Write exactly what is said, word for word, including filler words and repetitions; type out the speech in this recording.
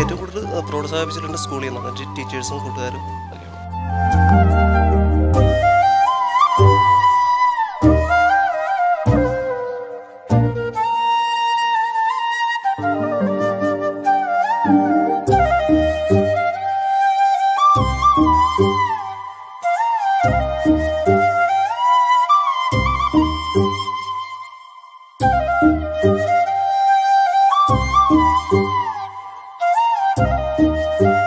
ഏറ്റവും കൂടുതൽ പ്രോത്സാഹിപ്പിച്ചിട്ടുണ്ട് സ്കൂളിൽ നിന്നാണ് ടീച്ചേഴ്സും കൂട്ടുകാരും. Thank you.